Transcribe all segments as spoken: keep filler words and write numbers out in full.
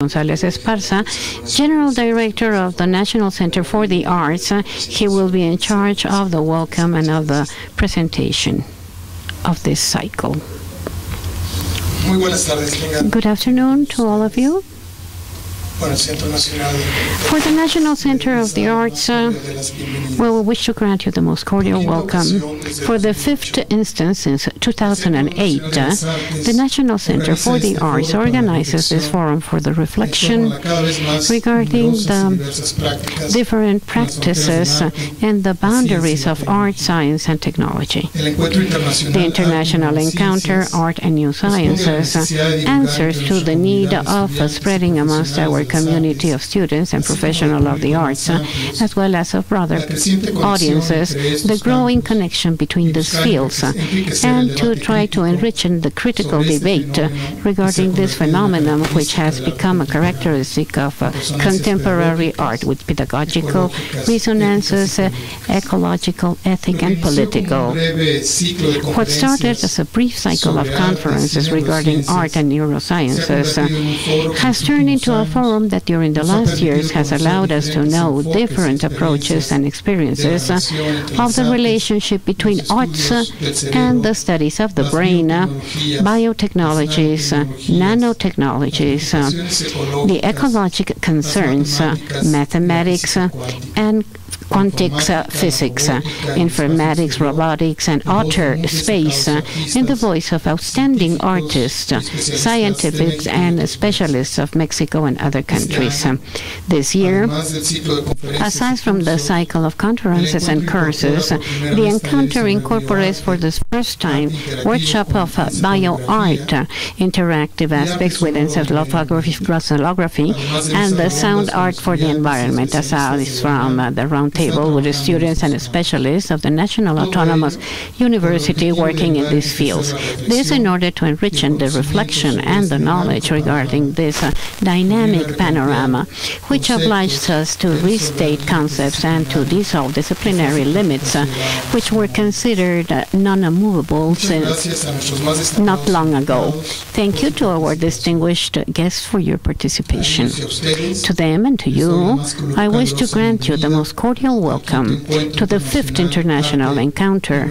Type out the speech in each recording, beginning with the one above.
González Esparza, General Director of the National Center for the Arts. He will be in charge of the welcome and of the presentation of this cycle. Good afternoon to all of you. For the National Center of the Arts, uh, well, we wish to grant you the most cordial welcome. For the fifth instance since two thousand eight, uh, the National Center for the Arts organizes this forum for the reflection regarding the different practices and the boundaries of art, science, and technology. The International Encounter, Art and New Sciences, answers to the need of spreading amongst our community of students and professionals of the arts, uh, as well as of broader audiences, the growing connection between these fields, uh, and to try to enrich the critical debate uh, regarding this phenomenon, which has become a characteristic of uh, contemporary art with pedagogical resonances, uh, ecological, ethic, and political. What started as a brief cycle of conferences regarding art and neurosciences uh, has turned into a forum that during the last years has allowed us to know different approaches and experiences uh, of the relationship between arts uh, and the studies of the brain, uh, biotechnologies, uh, nanotechnologies, uh, the ecological concerns, uh, mathematics, uh, and quantic uh, physics, uh, informatics, robotics, and outer space, uh, in the voice of outstanding artists, uh, scientists, and specialists of Mexico and other countries. Uh, this year, aside from the cycle of conferences and courses, uh, the encounter incorporates for the first time workshop of uh, bioart, uh, interactive aspects with encephalography, glossography, and the sound art for the environment, aside from uh, the round table with the students and specialists of the National Autonomous University working in these fields. This in order to enrich the reflection and the knowledge regarding this uh, dynamic panorama, which obliges us to restate concepts and to dissolve disciplinary limits, uh, which were considered uh, non-immovable since not long ago. Thank you to our distinguished guests for your participation. To them and to you, I wish to grant you the most cordial welcome to the fifth International Encounter,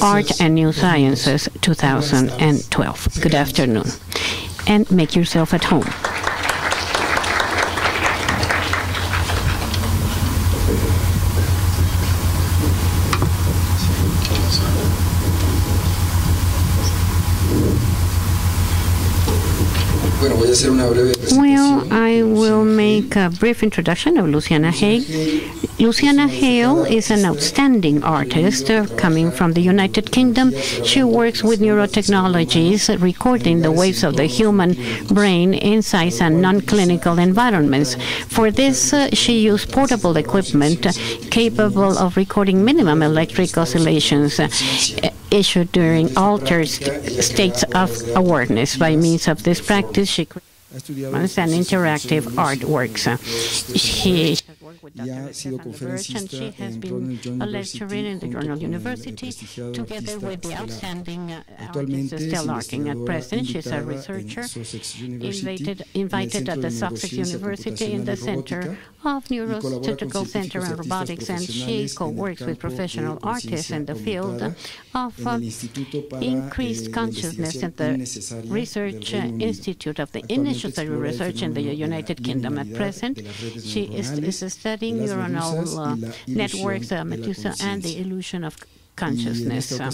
Art and New Sciences two thousand twelve. Good afternoon, and make yourself at home. Well, I will make a brief introduction of Luciana Haill. Luciana Haill is an outstanding artist uh, coming from the United Kingdom. She works with neurotechnologies, uh, recording the waves of the human brain in size and non-clinical environments. For this, uh, she used portable equipment uh, capable of recording minimum electric oscillations uh, issued during altered st states of awareness. By means of this practice, she creates and interactive artworks. She with Doctor Stephen Laboche, and she has been a lecturer in the Cornell University, together with the outstanding uh, artist Stella Larkin. At present, she's a researcher invited, invited at the Sussex University in the Center of Neurostatistical Center and Robotics, and she co-works with professional artists in the field of uh, increased consciousness at the Research uh, Institute of the Initiatory Research in the United Kingdom. At present, she is, is a studying neuronal uh, networks, uh, Medusa, and the illusion of consciousness. Uh,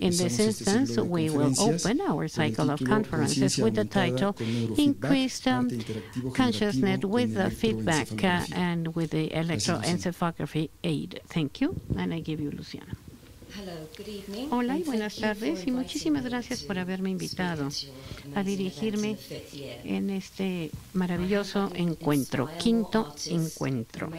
in this instance, we will open our cycle of conferences with the title Increased um, Consciousness with the Feedback uh, and with the Electroencephalography Aid. Thank you, and I give you Luciana. Hola y buenas tardes, y muchísimas gracias por haberme invitado a dirigirme en este maravilloso encuentro, quinto encuentro.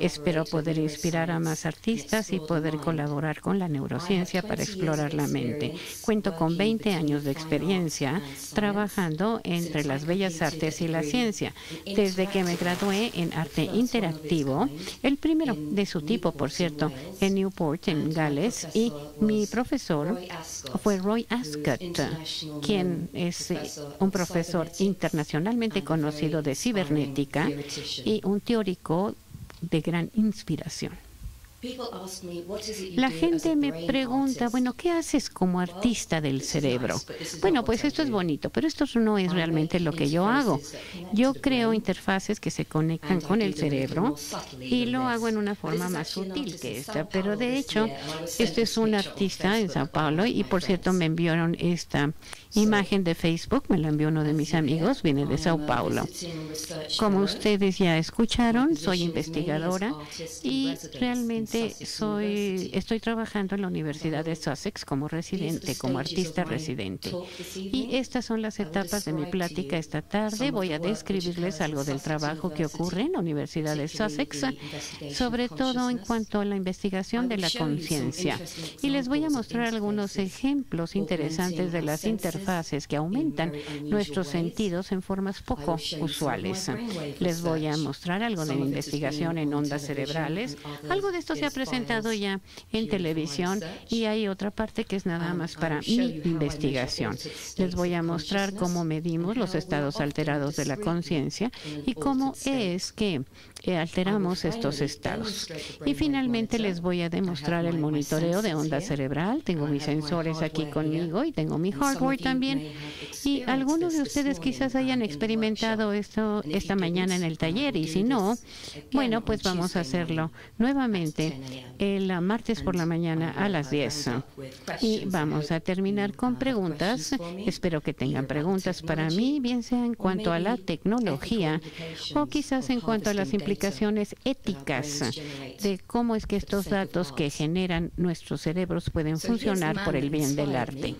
Espero poder inspirar a más artistas y poder colaborar con la neurociencia para explorar la mente. Cuento con veinte años de experiencia trabajando entre las bellas artes y la ciencia, desde que me gradué en arte interactivo, el primero de su tipo, por cierto, en Newport, en Gales, y mi profesor fue Roy Ascott, quien es un profesor internacionalmente conocido de cibernética y un teórico de gran inspiración. La gente me pregunta, bueno, ¿qué haces como artista del cerebro? Bueno, pues esto es bonito, pero esto no es realmente lo que yo hago. Yo creo interfaces que se conectan con el cerebro y lo hago en una forma más sutil que esta. Pero de hecho, este es un artista en Sao Paulo y, por cierto, me enviaron esta imagen de Facebook, me la envió uno de mis amigos, viene de Sao Paulo. Como ustedes ya escucharon, soy investigadora y realmente soy, estoy trabajando en la Universidad de Sussex como residente, como artista residente. Y estas son las etapas de mi plática esta tarde. Voy a describirles algo del trabajo que ocurre en la Universidad de Sussex, sobre todo en cuanto a la investigación de la conciencia. Y les voy a mostrar algunos ejemplos interesantes de las interfaces fases que aumentan nuestros sentidos en formas poco usuales. Les voy a mostrar algo de investigación en ondas cerebrales. Algo de esto se ha presentado ya en televisión y hay otra parte que es nada más para mi investigación. Les voy a mostrar cómo medimos los estados alterados de la conciencia y cómo es que alteramos estos estados. Y finalmente les voy a demostrar el monitoreo de onda cerebral. Tengo mis sensores aquí conmigo y tengo mi hardware también. Y algunos de ustedes quizás hayan experimentado esto esta mañana en el taller y si no, bueno, pues vamos a hacerlo nuevamente el martes por la mañana a las diez. Y vamos a terminar con preguntas. Espero que tengan preguntas para mí, bien sea en cuanto a la tecnología o quizás en cuanto a las implicaciones implicaciones éticas de cómo es que estos datos que generan nuestros cerebros pueden funcionar por el bien del arte.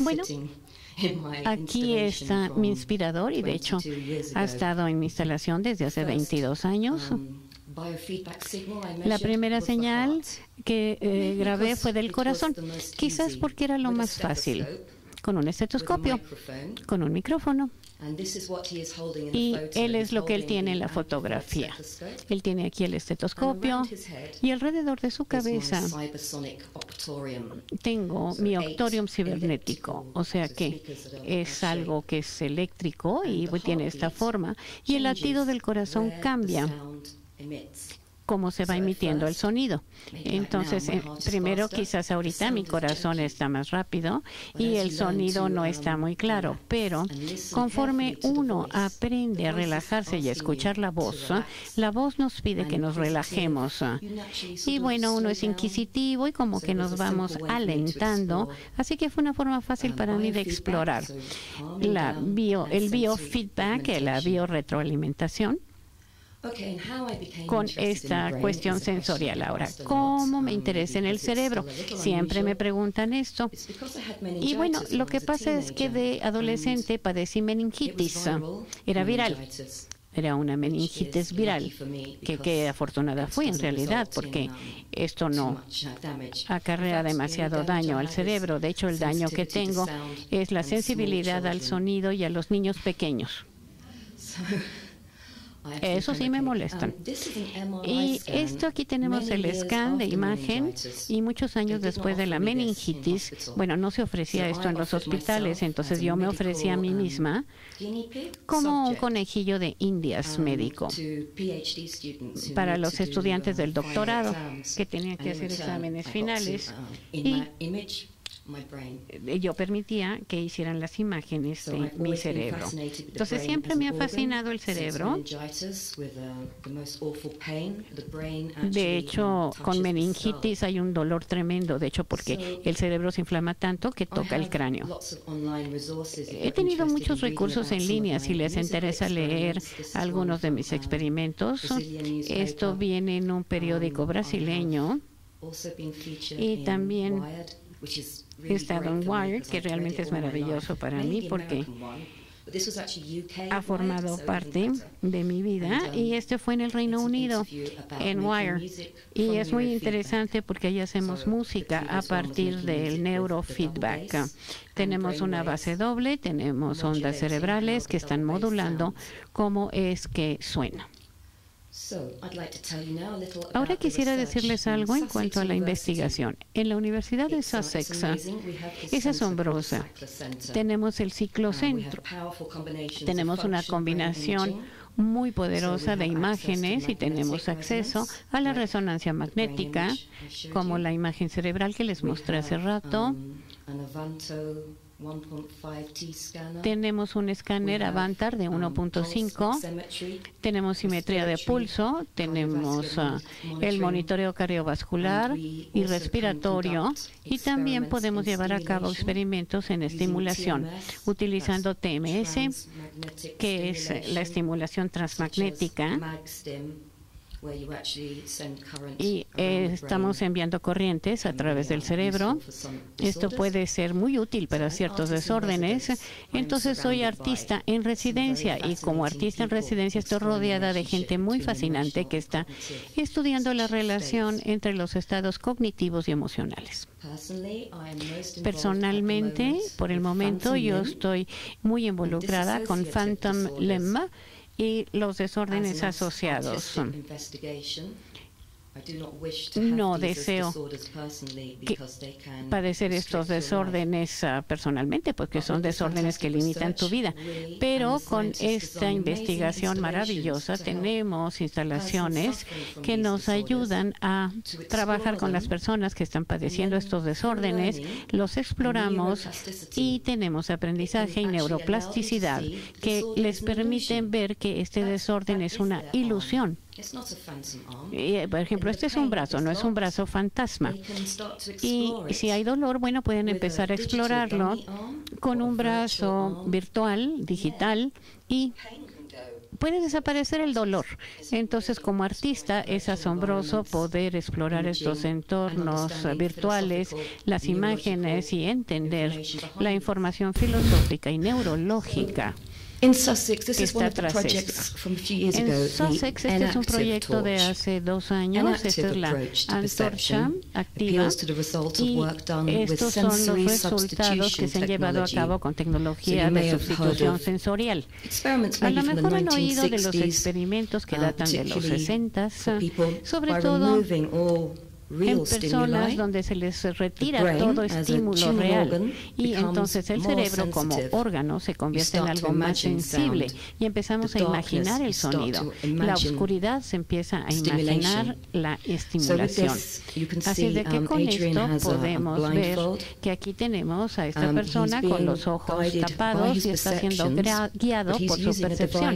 Bueno, aquí está mi inspirador y de hecho ha estado en mi instalación desde hace veintidós años. La primera señal que eh, grabé fue del corazón, quizás porque era lo más fácil, con un estetoscopio, con un micrófono. Y él es lo que él tiene en la fotografía. Él tiene aquí el estetoscopio y alrededor de su cabeza tengo mi octorium cibernético, o sea que es algo que es eléctrico y tiene esta forma y el latido del corazón cambia cómo se va emitiendo el sonido. Entonces, primero, quizás ahorita mi corazón está más rápido y el sonido no está muy claro, pero conforme uno aprende a relajarse y a escuchar la voz, la voz nos pide que nos relajemos. Y bueno, uno es inquisitivo y como que nos vamos alentando, así que fue una forma fácil para mí de explorar la bio, el biofeedback, la biorretroalimentación, con esta cuestión sensorial. Ahora, ¿cómo me interesa en el cerebro? Siempre me preguntan esto. Y bueno, lo que pasa es que de adolescente padecí meningitis. Era viral. Era una meningitis viral, que, que afortunada fui en realidad, porque esto no acarrea demasiado daño al cerebro. De hecho, el daño que tengo es la sensibilidad al sonido y a los niños pequeños. Eso sí me molestan. Y esto aquí tenemos el scan de imagen y muchos años después de la meningitis, bueno, no se ofrecía esto en los hospitales, entonces yo me ofrecí a mí misma como un conejillo de Indias médico para los estudiantes del doctorado que tenían que hacer exámenes finales y yo permitía que hicieran las imágenes de mi cerebro. Entonces, siempre me ha fascinado el cerebro. De hecho, con meningitis hay un dolor tremendo, de hecho, porque el cerebro se inflama tanto que toca el cráneo. He tenido muchos recursos en línea, si les interesa leer algunos de mis experimentos. Esto viene en un periódico brasileño y también he estado en Wired, que realmente es maravilloso para mí porque ha formado parte de mi vida y este fue en el Reino Unido, en Wired. Y es muy interesante porque ahí hacemos música a partir del neurofeedback. Tenemos una base doble, tenemos ondas cerebrales que están modulando cómo es que suena. Ahora quisiera decirles algo en cuanto a la investigación. En la Universidad de Sussex es asombrosa. Tenemos el ciclocentro. Tenemos una combinación muy poderosa de imágenes y tenemos acceso a la resonancia magnética, como la imagen cerebral que les mostré hace rato. Tenemos un escáner Avantar de uno punto cinco, tenemos simetría de pulso, tenemos uh, el monitoreo cardiovascular y respiratorio, y también podemos llevar a cabo experimentos en estimulación utilizando T M S, que es la estimulación transmagnética, y eh, estamos enviando corrientes a través del cerebro. Esto puede ser muy útil para ciertos desórdenes. Entonces, soy artista en residencia, y como artista en residencia estoy rodeada de gente muy fascinante que está estudiando la relación entre los estados cognitivos y emocionales. Personalmente, por el momento, yo estoy muy involucrada con Phantom Lemma y los desórdenes asociados. No deseo que padecer estos desórdenes uh, personalmente, porque son desórdenes que limitan tu vida. Pero con esta investigación maravillosa tenemos instalaciones que nos ayudan a trabajar con las personas que están padeciendo estos desórdenes. Los exploramos y tenemos aprendizaje y neuroplasticidad que les permiten ver que este desorden es una ilusión. Y, por ejemplo, este es un brazo, no es un brazo fantasma. Y si hay dolor, bueno, pueden empezar a explorarlo con un brazo virtual, digital, y puede desaparecer el dolor. Entonces, como artista, es asombroso poder explorar estos entornos virtuales, las imágenes, y entender la información filosófica y neurológica. En Sussex, este es un proyecto de hace dos años. Esta es la antorcha activa, y estos son los resultados que se han llevado a cabo con tecnología de sustitución sensorial. A lo mejor han oído de los experimentos que datan de los sesentas, sobre todo en personas donde se les retira todo estímulo real, y entonces el cerebro como órgano se convierte en algo más sensible y empezamos a imaginar el sonido. La oscuridad se empieza a imaginar la estimulación. Así de que con esto podemos ver que aquí tenemos a esta persona con los ojos tapados y está siendo guiado por su percepción.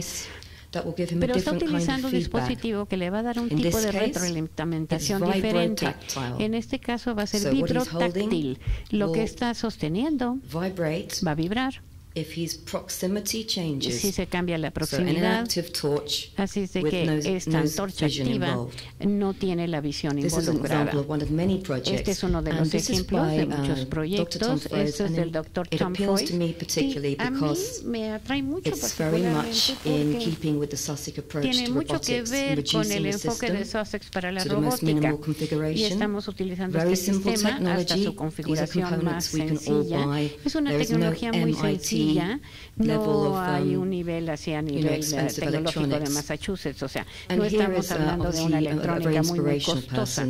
Pero está utilizando un dispositivo que le va a dar un tipo de retroalimentación diferente. En este caso va a ser vibrotáctil. Lo que está sosteniendo va a vibrar si se cambia la proximidad. Así es de que esta antorcha activa no tiene la visión involucrada. Este es uno de los ejemplos de muchos proyectos. Este es del doctor Tom Foy. Y a mí me atrae mucho particularmente porque tiene mucho que ver con el enfoque de Sussex para la robótica. Y estamos utilizando este sistema hasta su configuración más sencilla. Es una tecnología muy sencilla. No hay un nivel hacia nivel tecnológico de Massachusetts, o sea, no estamos hablando de una electrónica muy, muy costosa.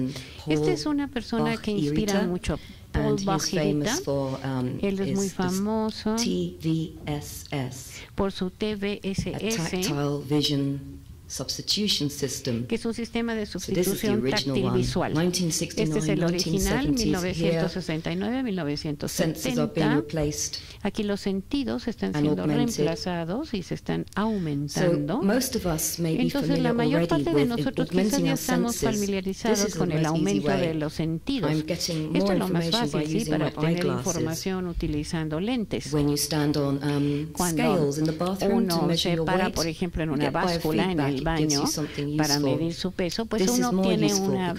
Esta es una persona que inspira mucho, Paul Bach-Irita. Él es muy famoso por su T V S S, que es un sistema de sustitución táctil visual. Este es el original, mil novecientos sesenta y nueve a mil novecientos setenta. Aquí los sentidos están siendo reemplazados y se están aumentando. Entonces, la mayor parte de nosotros quizás ya estamos familiarizados con el aumento de los sentidos. Esto es lo más fácil, ¿sí?, para obtener información utilizando lentes. Cuando uno se para, por ejemplo, en una báscula, en el baño, para medir su peso, pues uno tiene una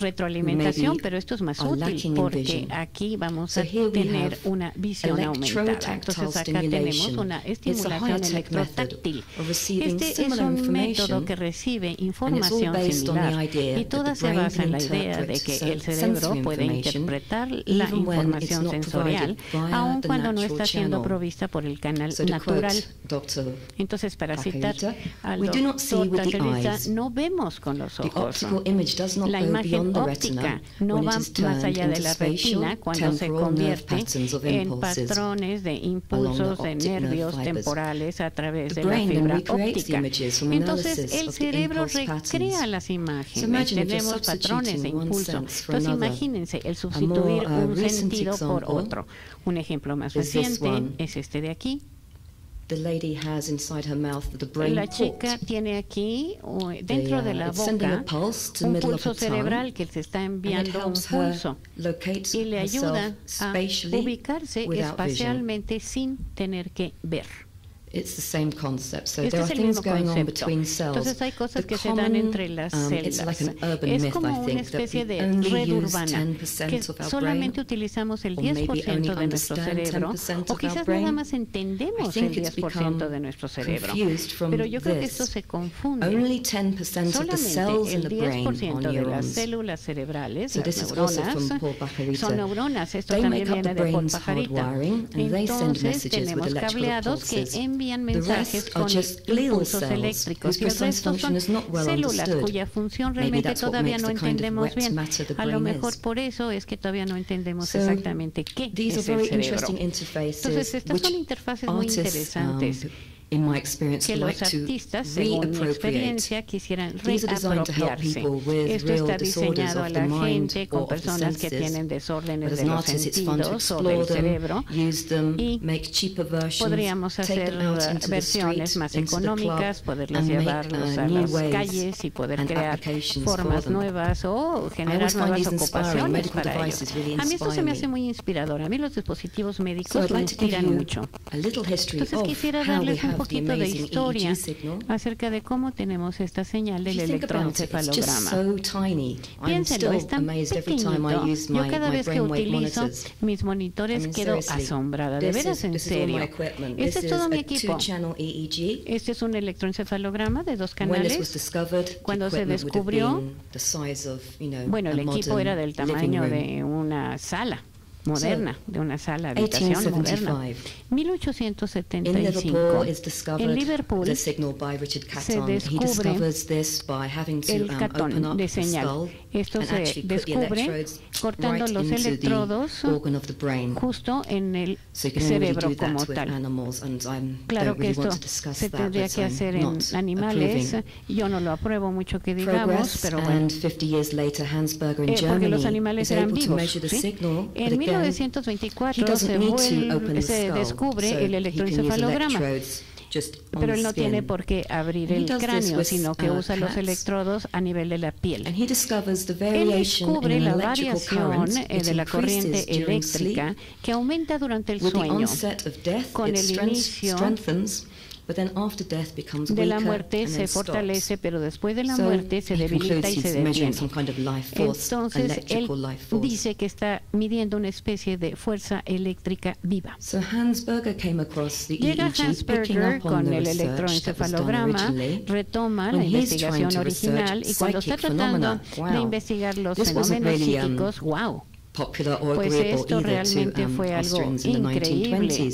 retroalimentación, pero esto es más útil porque aquí vamos a tener una visión aumentada. Entonces, acá tenemos una estimulación electrotáctil. Este es un método que recibe información similar y toda se basa en la idea de que el cerebro puede interpretar la información sensorial, aun cuando no está siendo provista por el canal natural. Entonces, para citar we do not see with the eyes. No vemos con los ojos. The optical image does not go beyond the retina no when it is turned into spatial, temporal nerve patterns of impulses along the optic nerve fibers. The brain then recreates the images from analysis of the impulse patterns. So imagine if you're substituting one sense for another, a more uh, recent example. Un ejemplo más reciente es este de aquí. The lady has inside her mouth the brain la chica port. tiene aquí dentro the, uh, de la boca un pulso cerebral que se está enviando un pulso y le ayuda a ubicarse espacialmente vision. sin tener que ver. It's the same concept. So este there are things going concepto. on between cells. Entonces hay cosas the que common, se dan entre las um, celdas. It's like an urban es myth, como una especie I think, that we de red urbana que solamente utilizamos el diez por ciento de nuestro cerebro, o quizás nada más entendemos el diez por ciento de nuestro cerebro. Pero yo creo que esto se confunde. Only ten percent solamente el diez por ciento de las células cerebrales, so las neuronas, son neuronas. Esto they también viene de Paul Pajarita. Entonces tenemos cableados que envían mensajes con impulsos eléctricos y el resto son células cuya función realmente todavía no entendemos bien. A lo mejor por eso es que todavía no entendemos exactamente qué es el cerebro. Entonces estas son interfaces muy interesantes In my experience, que los artistas, según mi experiencia, quisieran reapropiarse. Esto está diseñado a la gente con personas que tienen desórdenes de los sentidos o del cerebro, y podríamos hacer versiones más económicas, poderlas llevarlos a las calles y poder crear formas nuevas o generar nuevas ocupaciones para ellos. A mí esto se me hace muy inspirador. A mí los dispositivos médicos me inspiran mucho. Entonces quisiera darles un poquito de historia acerca de cómo tenemos esta señal del electroencefalograma. Piénsenlo, es tan pequeñito. Yo cada vez que utilizo mis monitores quedo asombrada, de veras, en serio. Este es todo mi equipo. Este es un electroencefalograma de dos canales. Cuando se descubrió, bueno, el equipo era del tamaño de una sala moderna, de una sala, habitación moderna. mil ochocientos setenta y cinco, en Liverpool se descubre el catón de señal. Esto se descubre cortando los electrodos justo en el cerebro como tal. Claro que esto se tendría que hacer en animales. Yo no lo apruebo mucho que digamos, pero bueno, eh, porque los animales eran vivos, ¿sí? En mil novecientos veinticuatro se, vuelve, se descubre el electroencefalograma, pero él no tiene por qué abrir el cráneo, sino que usa los electrodos a nivel de la piel. Él descubre la variación de la corriente eléctrica que aumenta durante el sueño. Con el inicio de la muerte se fortalece, pero después de la muerte se debilita y se detiene. Entonces él dice que está midiendo una especie de fuerza eléctrica viva. Llega Hansberger con el electroencefalograma, retoma la investigación original, y cuando está tratando de investigar los fenómenos psíquicos, wow, pues esto realmente fue algo increíble.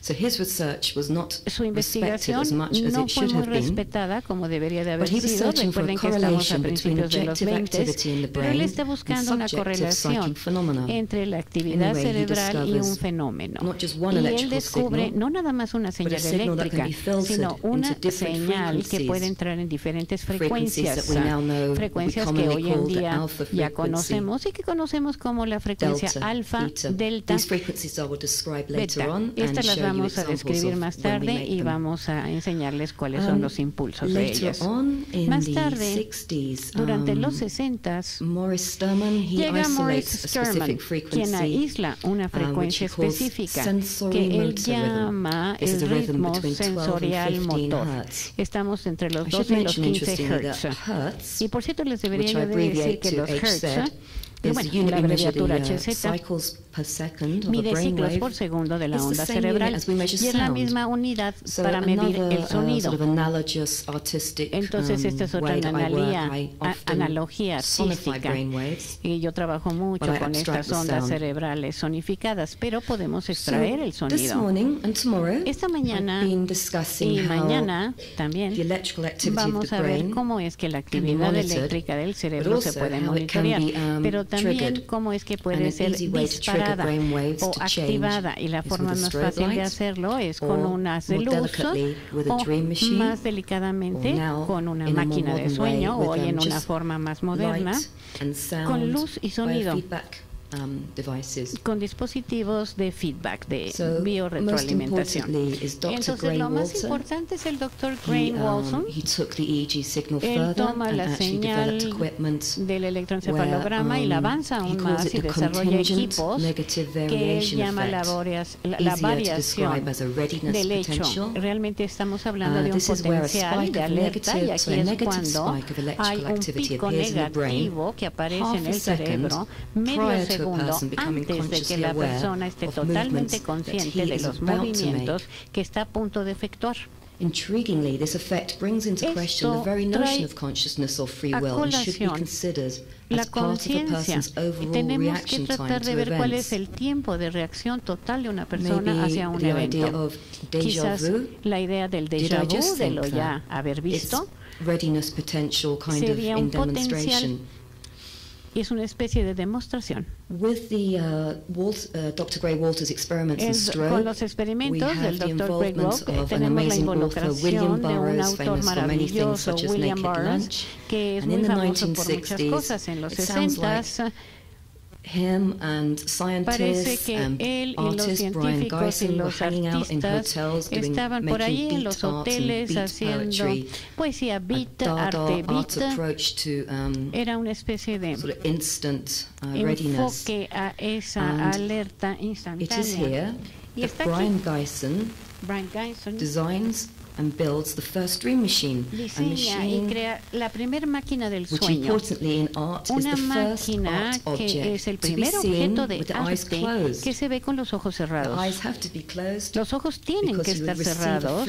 So his research was not respected as much as it should have been, but he was searching for a correlation between objective activity in the brain and subjective psychic phenomena. Anyway, he discovers not just one electrical signal, but a signal that can be filtered into different frequencies, frequencies that we now know we commonly call the alpha frequency, delta, beta. These frequencies I will describe later on and show vamos a describir más tarde y vamos a enseñarles cuáles son los impulsos de ellas. Más tarde, durante los sesentas, llega Maurice Sterman, quien aísla una frecuencia específica que él llama el ritmo sensorial motor. Estamos entre los doce y los quince hertz. Y por cierto, les debería decir que los hertz, bueno, la abreviatura H Z mide ciclos por segundo de la onda cerebral y es la misma unidad para medir el sonido. Entonces esta es otra analogía, analogía artística, y yo trabajo mucho con estas ondas cerebrales sonificadas, pero podemos extraer el sonido. Esta mañana y mañana también vamos a ver cómo es que la actividad eléctrica del cerebro se puede monitorear, pero también cómo es que puede ser disparada o activada, y la forma más fácil de hacerlo es con unas de luz o más delicadamente con una máquina de sueño, o hoy en una forma más moderna con luz y sonido, con dispositivos de feedback, de biorretroalimentación. Entonces lo más importante es el doctor Graeme Watson. Él toma la señal del electroencefalograma y la avanza aún más y desarrolla equipos que él llama la variación del hecho. Realmente estamos hablando de un potencial de alerta, y aquí es cuando hay un pico negativo que aparece en el cerebro medio segundo antes de que la persona esté totalmente consciente de los movimientos que está a punto de efectuar. Intriguingly, this effect brings into question the very notion of consciousness or free will and should be considered as part of a person's overall reaction time to events. Maybe the idea of déjà vu, did I just think that? It's readiness potential kind of in demonstration. Es una especie de demostración. With the, uh, Walt, uh, doctor Gray Walters experiments in stroke, con los experimentos del doctor Gray Walters tenemos la involucración de un autor maravilloso, William Burroughs, que es muy famoso por muchas cosas en los sesentas. Him and parece que and él y los científicos y los artistas estaban por ahí en los hoteles haciendo poesía beat, arte beat. Era una especie de sort of instant, uh, enfoque a esa and alerta instantánea. Y está Brion Gysin designs and builds the first dream machine, a machine y crea la primera máquina del sueño, which importantly in art is the first art object to be seen with the eyes closed. Que se ve con los ojos cerrados. The eyes have to be closed los ojos tienen que estar cerrados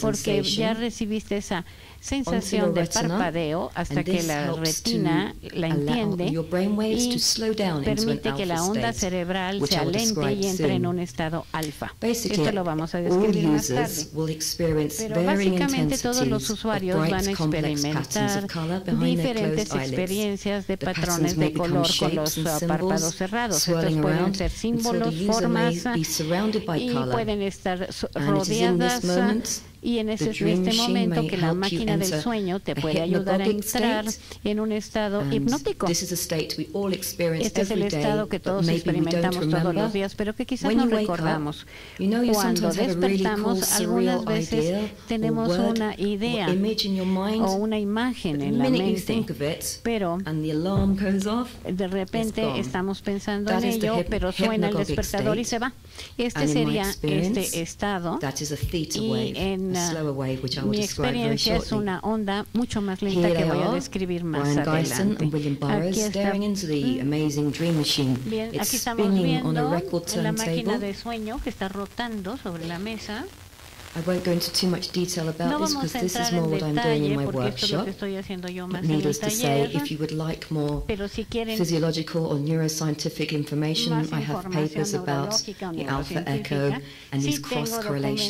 porque ya recibiste esa sensación de parpadeo hasta que la retina la entiende y permite que la onda cerebral se alente y entre en un estado alfa. Esto lo vamos a describir más tarde. Pero básicamente todos los usuarios van a experimentar diferentes experiencias de patrones de color con los párpados cerrados. Estos pueden ser símbolos, formas, y pueden estar rodeadas. Y en ese, este momento que la máquina del sueño te puede ayudar a entrar en un estado hipnótico. Este es el estado que todos experimentamos todos los días, pero que quizás no recordamos. Cuando despertamos, algunas veces tenemos una idea o una imagen en la mente, pero de repente estamos pensando en ello, pero suena el despertador y se va. Este sería este estado, y en mi experiencia es una onda mucho más lenta que voy a describir más adelante. Aquí estamos viendo la máquina de sueño que está rotando sobre la mesa. No vamos a entrar en detalle porque esto es lo que estoy haciendo yo más en el taller, pero si quieren más información neurológica o neurocientífica, sí tengo documentos acerca de estas relaciones y correlaciones,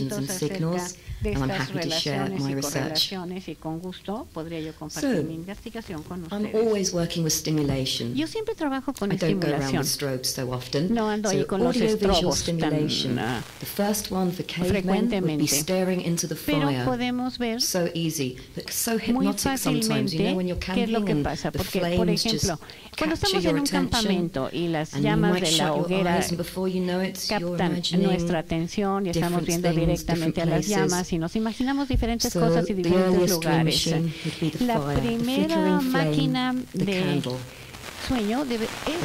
y con gusto podría yo compartir mi investigación con ustedes. Yo siempre trabajo con estimulación, no ando ahí con los estrobos tan frecuentemente. Pero podemos ver muy fácilmente qué es lo que pasa, porque, por ejemplo, cuando estamos en un campamento y las llamas de la hoguera captan nuestra atención y estamos viendo directamente a las llamas y nos imaginamos diferentes cosas y diferentes lugares. La primera máquina de sueño debe ser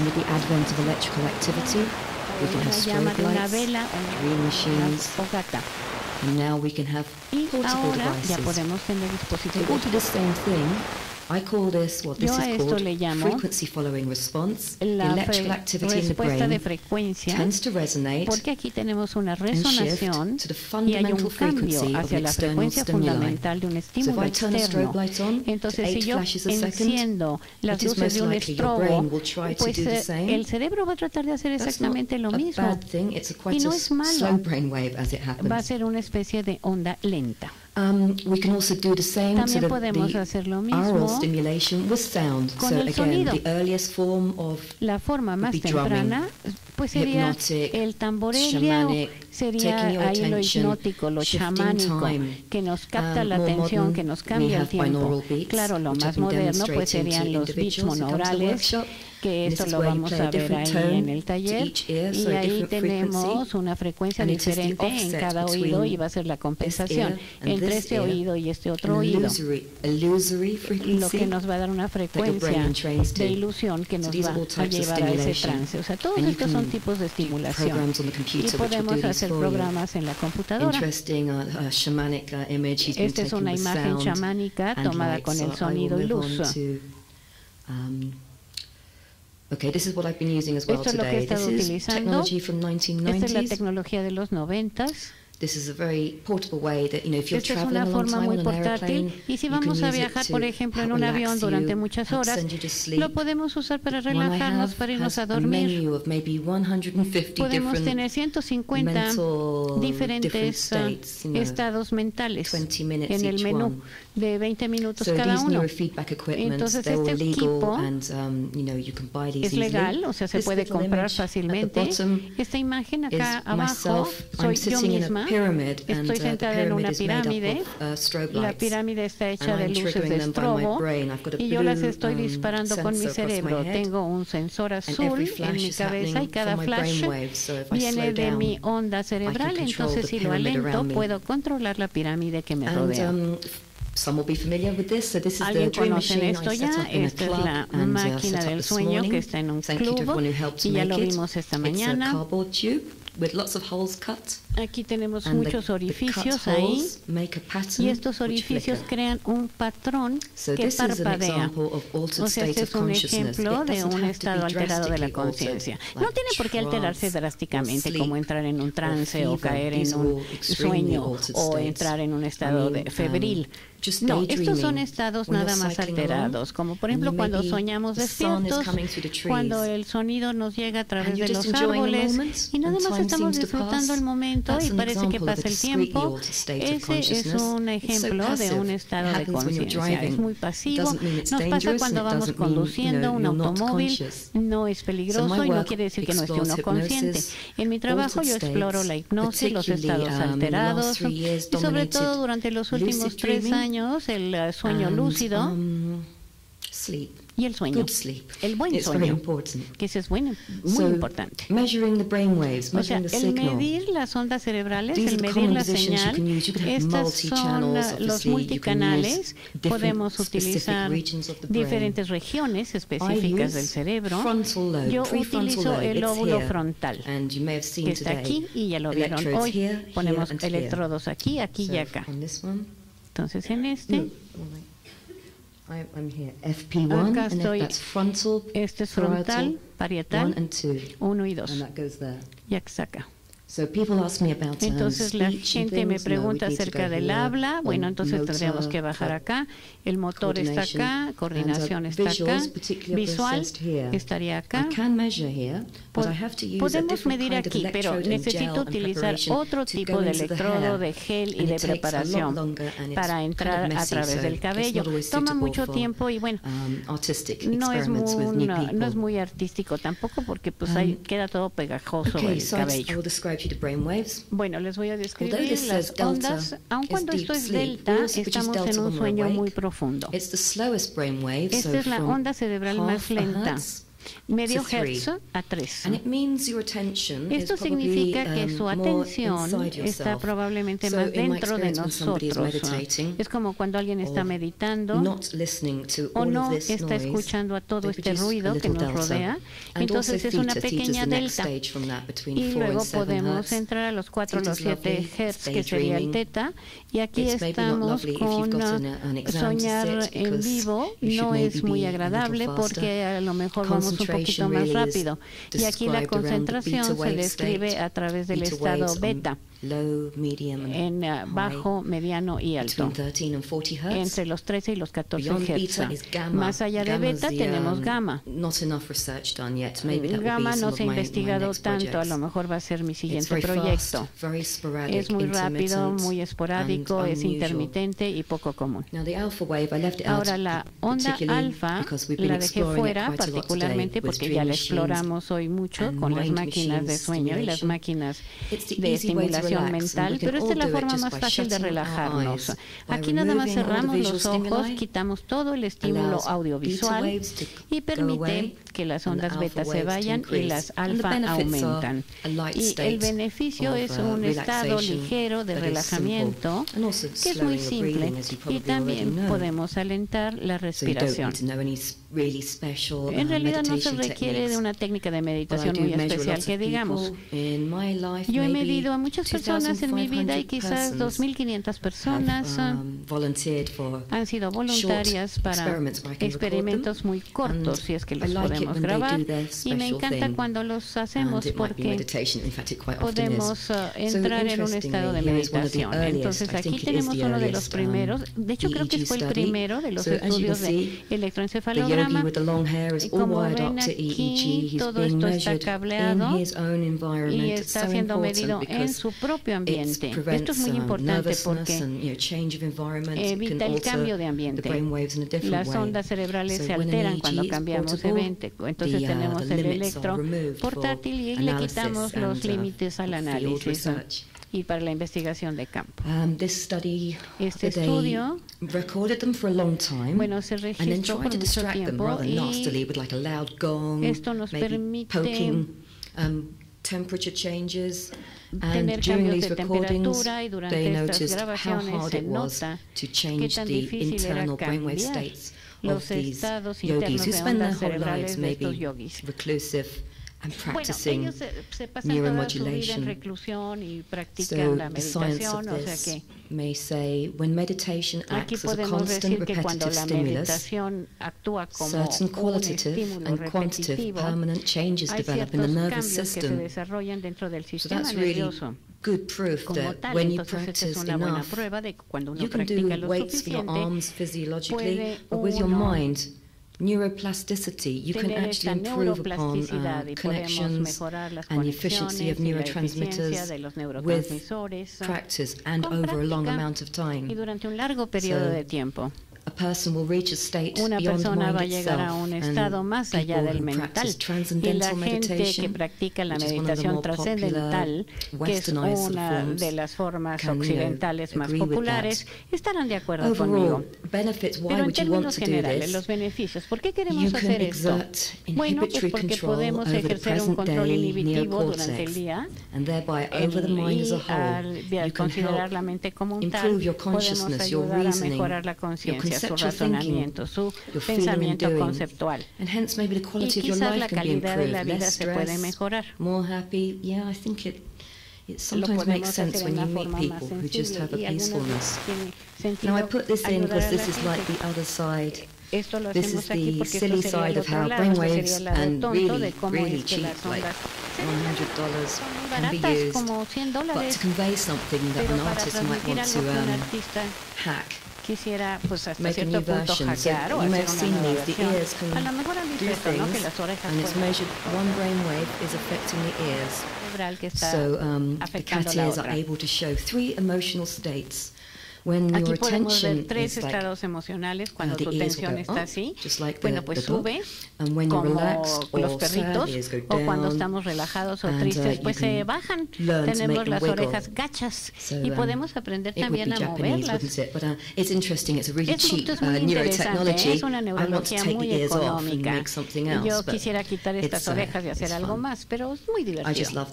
una llama de una vela o gata. Y ahora ya podemos tener dispositivos Yo a esto le llamo la respuesta de frecuencia, porque aquí tenemos una resonación y hay un cambio hacia la frecuencia fundamental de un estímulo externo. Entonces, si yo enciendo las luces de un estrobo, pues el cerebro va a tratar de hacer exactamente lo mismo. Y no es malo, va a ser una especie de onda lenta. Um, we can also do the same so that the aural stimulation was sound. So again, the earliest form of la forma más temprana, pues sería el tamboreleo, sería ahí lo hipnótico, lo chamánico, que nos capta la atención, que nos cambia el tiempo. Claro, lo más moderno pues serían los beats monorales, que esto lo vamos a ver ahí en el taller, y ahí tenemos una frecuencia diferente en cada oído y va a ser la compensación entre este oído y este otro oído, lo que nos va a dar una frecuencia de ilusión que nos va a llevar a ese trance. O sea, todos estos son tipos de estimulación y podemos hacer programas en la computadora. Esta es una imagen chamánica tomada con el sonido y luz. Okay, this is what I've been using as well today. This is technology from nineteen nineties. Esta es la tecnología de los noventas. This is a very portable way that, you know, if you're traveling a long time on an airplane, you can use it to relax you, send you to sleep. One I have has a menu of maybe one hundred fifty different mental different states, you know, twenty minutes each one. De veinte minutos cada uno. Entonces este equipo es legal, o sea, se puede comprar fácilmente. Esta imagen acá abajo soy yo misma, estoy sentada en una pirámide, la pirámide está hecha de luces de estrobo y yo las estoy disparando con mi cerebro. Tengo un sensor azul en mi cabeza y cada flash viene de mi onda cerebral, entonces si lo alento puedo controlar la pirámide que me rodea. Some will be familiar with this. So this is the dream machine I set up in a club and uh, set up this morning. Thank you to everyone who helped to make it. It's a cardboard tube with lots of holes cut. Aquí tenemos and muchos orificios ahí y estos orificios crean un patrón so que parpadea. O sea, este es un ejemplo de un estado alterado de la conciencia. Like no tiene por qué alterarse drásticamente, como entrar en un trance o caer en un sueño o entrar en un estado de febril. No, estos son estados nada más alterados, como por ejemplo cuando soñamos despiertos, cuando el sonido nos llega a través de los árboles y nada más estamos disfrutando el momento y parece que pasa el tiempo. Ese es un ejemplo de un estado de conciencia, es muy pasivo, nos pasa cuando vamos conduciendo un automóvil, no es peligroso y no quiere decir que no esté uno consciente. En mi trabajo yo exploro la hipnosis, los estados alterados y sobre todo durante los últimos tres años el sueño lúcido y el sueño, el buen sueño, que eso es bueno, muy importante. O sea, el medir las ondas cerebrales, el medir la señal, estas son los multicanales, podemos utilizar diferentes regiones específicas del cerebro. Yo utilizo el lóbulo frontal, que está aquí y ya lo vieron hoy. Ponemos electrodos aquí, aquí y acá. Entonces en este, acá estoy, este es frontal, parietal, uno y dos, y acá. Entonces la gente me pregunta acerca del habla, bueno, entonces tendríamos que bajar acá, el motor está acá, coordinación está acá, visual estaría acá. Podemos medir aquí, pero necesito utilizar otro tipo de electrodo, de gel y de preparación para entrar a través del cabello. Toma mucho tiempo y bueno, no es muy, no, no es muy artístico tampoco porque pues ahí queda todo pegajoso el cabello. Bueno, les voy a describir las ondas. Aun cuando esto es delta, estamos en un sueño muy profundo. Esta es la onda cerebral más lenta. medio hertz a tres. Esto significa que su atención está probablemente más dentro de nosotros. Es como cuando alguien está meditando o no está escuchando a todo este ruido que nos rodea. Entonces es una pequeña delta. Y luego podemos entrar a los cuatro o los siete hertz, que sería el teta. Y aquí estamos con soñar en vivo. No es muy agradable porque a lo mejor vamos un poquito más rápido. Y aquí la concentración se describe a través del estado beta, en bajo, mediano y alto, entre los trece y los catorce hertz. Más allá de beta tenemos gamma. Gamma no se ha investigado tanto, a lo mejor va a ser mi siguiente proyecto. Es muy rápido, muy esporádico, es intermitente y poco común. Ahora la onda alfa la dejé fuera particularmente porque ya la exploramos hoy mucho con las máquinas de sueño y las máquinas de estimulación mental, pero esta es la forma más fácil de relajarnos. Aquí nada más cerramos los ojos, quitamos todo el estímulo audiovisual y permite que las ondas beta se vayan y las alfa aumentan. Y el beneficio es un estado ligero de relajamiento que es muy simple, y también podemos alentar la respiración. En realidad no se requiere de una técnica de meditación muy especial que digamos. Yo he medido a muchas personas en mi vida y quizás dos mil quinientas personas han sido voluntarias para experimentos muy cortos, si es que los podemos grabar, y me encanta cuando los hacemos porque podemos entrar en un estado de meditación. Entonces aquí tenemos uno de los primeros, de hecho creo que fue el primero de los estudios de electroencefalograma. Como ven aquí, todo esto está cableado y está siendo medido en su propio ambiente. Esto es muy importante porque evita el cambio de ambiente. Las ondas cerebrales se alteran cuando cambiamos de ambiente. Entonces tenemos el electro portátil y le quitamos los límites al análisis y para la investigación de campo. Este estudio, bueno, se registró por mucho tiempo y esto nos permite tener cambios de temperatura, y durante estas grabaciones se nota qué tan difícil era cambiar los estados internos de ondas cerebrales de estos yogis. Bueno, ellos se, se pasan toda su vida en reclusión y practican la meditación, o sea que aquí podemos decir que cuando la meditación actúa como un estímulo repetitivo, hay ciertos cambios que se desarrollan dentro del sistema nervioso. Como tal, entonces esta es una buena prueba de que cuando uno practica lo suficiente, puede uno neuroplasticity, you can actually improve upon uh, connections and efficiency of neurotransmitters with practice and over a long amount of time. So, a person will reach a state Una persona va a llegar a un estado más allá del mental, y la gente que practica la meditación trascendental, que es una de las formas occidentales más populares, estarán de acuerdo conmigo. Pero en términos generales, los beneficios, ¿por qué queremos hacer esto? Bueno, es porque podemos ejercer un control inhibitivo durante el día, y al considerar la mente como un tal, podemos ayudar a mejorar la conciencia, su razonamiento, su pensamiento conceptual. Y quizás la calidad de la vida se puede mejorar. Lo podemos hacer en una forma más sencilla y algunas tienen sentido ayudar a la gente. Esto lo hacemos aquí porque esto sería el otro lado, esto sería el lado tonto de cómo es que las ondas son muy baratas, como cien dólares, pero para transmitir algo que un artista quisiera, pues, hasta cierto punto hackear o hacer una nueva versión. A lo mejor han visto esto, ¿no? Que las orejas pueden, que está afectando la otra. when your Aquí podemos ver tres estados emocionales cuando tu tensión está así. Bueno, pues sube, como los perritos, o cuando estamos relajados o tristes, pues se bajan. Tenemos las orejas gachas y podemos aprender también a moverlas. Esto es muy interesante, es una neurología muy económica. Yo quisiera quitar estas orejas y hacer algo más, pero es muy divertido.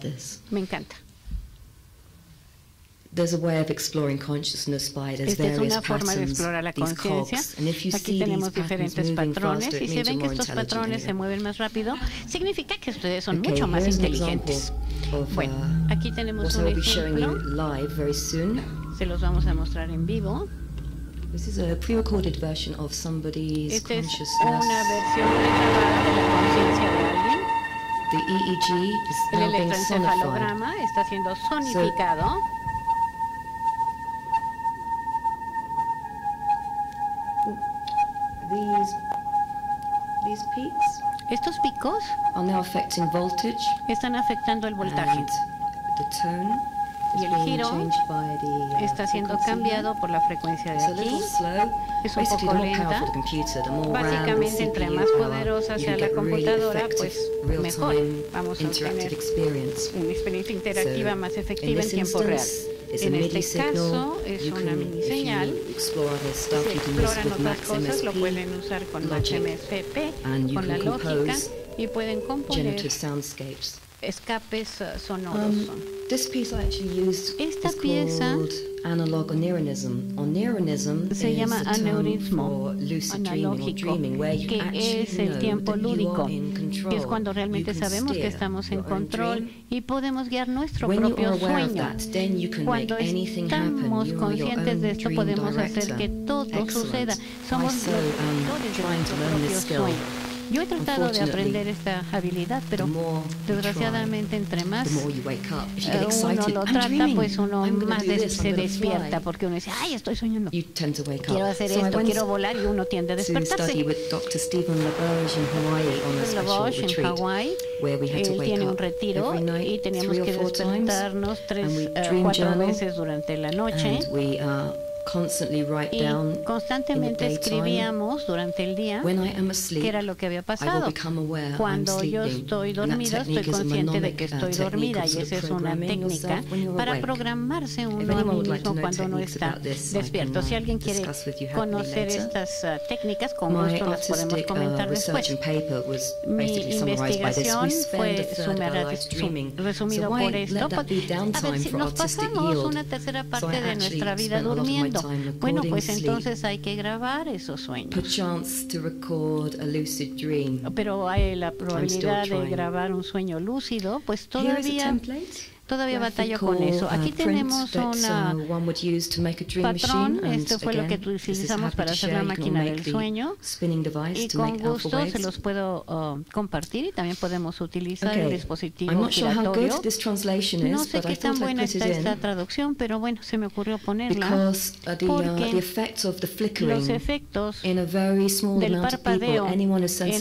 Me encanta. There's a way of exploring consciousness by there's various patterns, these cogs, and if you see these patterns moving faster, it means you're more intelligent. Significa que ustedes son mucho más inteligentes. Bueno, aquí tenemos un ejemplo. Se los vamos a mostrar en vivo. This is a pre-recorded version of somebody's consciousness. Esta es una versión grabada de la conciencia de alguien. The E E G is now being sonified. El electroencefalograma está siendo sonificado. These, these peaks Estos picos are now affecting voltage están afectando el voltaje. The tone y el giro by the, uh, está siendo cambiado por la frecuencia de aquí. Es un poco lenta. Básicamente, entre más poderosa sea la computadora, pues mejor. Vamos a tener una experiencia interactiva más efectiva en tiempo real. En este caso, es una mini señal. Si exploran otras cosas, lo pueden usar con Max M S P, con la lógica, y pueden componer escapes sonoros. Esta pieza se llama aneurismo analógico, que es el tiempo lúdico, que es cuando realmente sabemos que estamos en control y podemos guiar nuestro propio sueño. Cuando estamos conscientes de esto, podemos hacer que todo suceda. Somos los directores de nuestro propio sueño. Yo he tratado de aprender esta habilidad, pero desgraciadamente entre más uno lo trata, pues uno más se despierta, porque uno dice, ay, estoy soñando, quiero hacer esto, quiero volar, y uno tiende a despertarse. Stephen Laboche en Hawái, él tiene un retiro y teníamos que despertarnos tres o cuatro veces durante la noche. Y constantemente escribíamos durante el día qué era lo que había pasado. Cuando yo estoy dormida, estoy consciente de que estoy dormida, y esa es una técnica para programarse uno a mí mismo cuando uno está despierto. Si alguien quiere conocer estas técnicas, con gusto las podemos comentar después. Mi investigación fue resumida por esto. A ver, si nos pasamos una tercera parte de nuestra vida durmiendo, bueno, pues entonces hay que grabar esos sueños. Pero hay la probabilidad de grabar un sueño lúcido, pues todavía... Todavía batallo con eso. Aquí tenemos un patrón. Esto fue lo que utilizamos para hacer la máquina del sueño. Y con gusto se los puedo uh, compartir, y también podemos utilizar el dispositivo giratorio. No sé qué tan buena está esta traducción, pero bueno, se me ocurrió ponerla. Porque los efectos del parpadeo en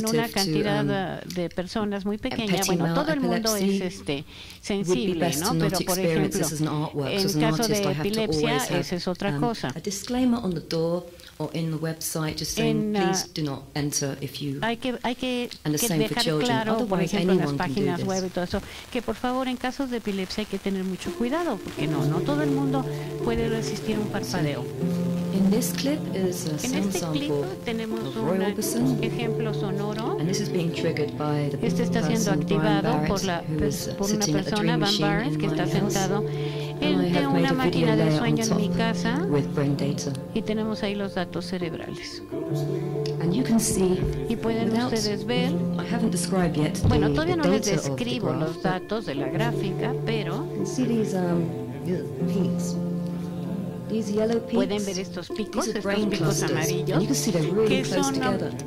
una cantidad de personas muy pequeña, bueno, todo el mundo es este sensible, ¿no? Pero, por ejemplo, en caso de epilepsia, esa es otra cosa. En, uh, hay que, hay que, que dejar claro, por ejemplo, en las páginas web y todo eso, que por favor, en casos de epilepsia hay que tener mucho cuidado, porque no, no todo el mundo puede resistir un parpadeo. En este clip tenemos un ejemplo sonoro. Este está siendo activado por, la, por una persona, Van Barnes, que está sentado en una máquina de sueño en mi casa, y tenemos ahí los datos cerebrales. Y pueden ustedes ver, bueno, todavía no les describo los datos de la gráfica, pero... Pueden ver estos picos, estos picos amarillos, que son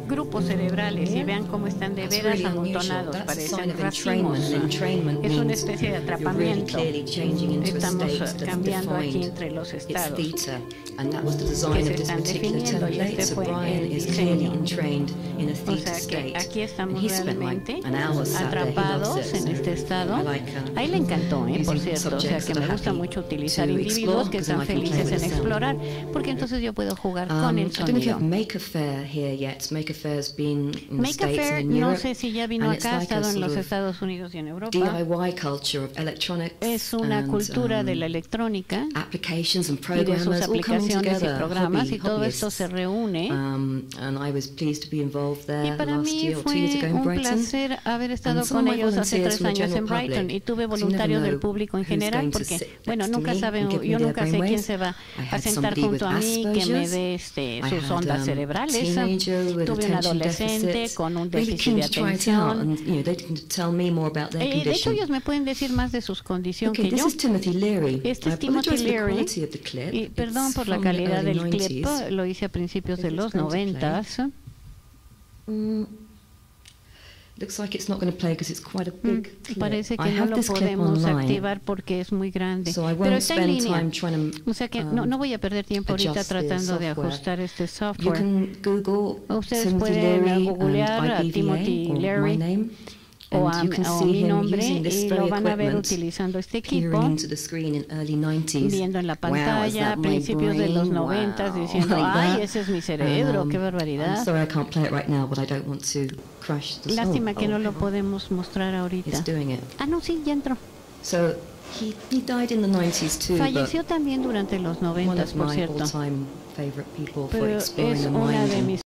grupos cerebrales, y vean cómo están de veras amontonados, parecen racimos. Es una especie de atrapamiento. Estamos cambiando aquí entre los estados que se están definiendo, y este fue el diseño. O sea que aquí estamos realmente atrapados en este estado. A él le encantó, ¿eh? Por cierto, o sea que me gusta mucho utilizar individuos que están felices en explorar, porque entonces yo puedo jugar con el sonido. Make a Fair, no sé si ya vino acá, ha estado en los Estados Unidos y en Europa. Es una cultura de la electrónica y de sus aplicaciones y programas, y todo esto se reúne. Y para mí fue un placer haber estado con ellos hace tres años en Brighton, y tuve voluntarios del público en general, porque, bueno, nunca saben, yo nunca sé quién se va a sentar junto a mí, que me dé este, sus ondas cerebrales. Tuve un adolescente con un déficit de atención. Eh, de hecho, ellos me pueden decir más de sus condiciones que yo. Este es Timothy Leary. Y perdón por la calidad del clip, lo hice a principios de los noventas. Parece que no lo podemos activar porque es muy grande, pero está en línea, o sea que no, no voy a perder tiempo ahorita tratando de ajustar este software. Ustedes pueden googlear a Timothy Leary o a, o a mi nombre, y lo van a ver utilizando este equipo, viendo en la pantalla a principios de los noventas, diciendo, ay, ese es mi cerebro, qué barbaridad. Lástima que no lo podemos mostrar ahorita. Ah, no, sí, ya entró. Falleció también durante los noventas, por cierto, pero es una de mis